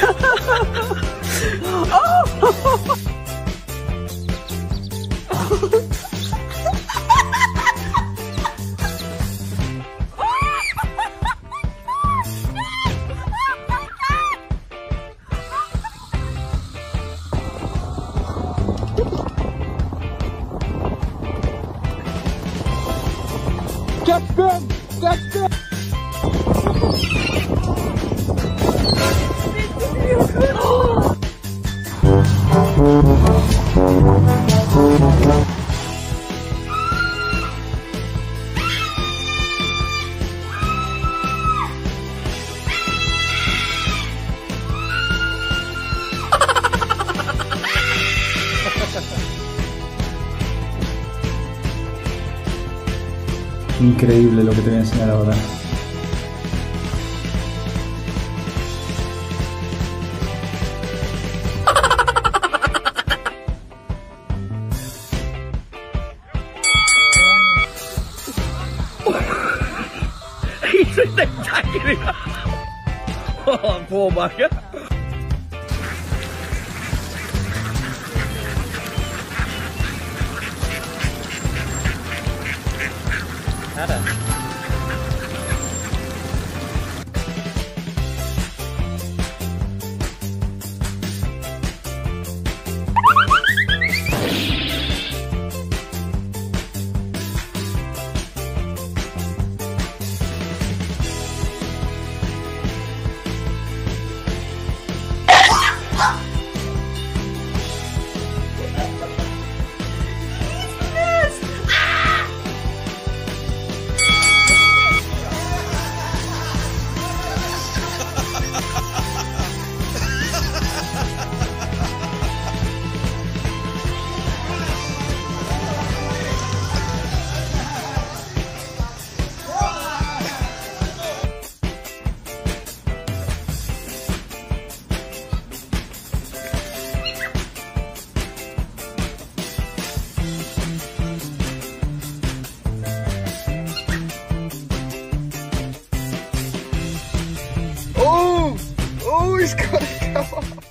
Oh! That's them! That's them! Increíble lo que te voy a enseñar ahora. ¡Es espectacular! ¡Oh, pobre vaca! Nada. He's gonna go.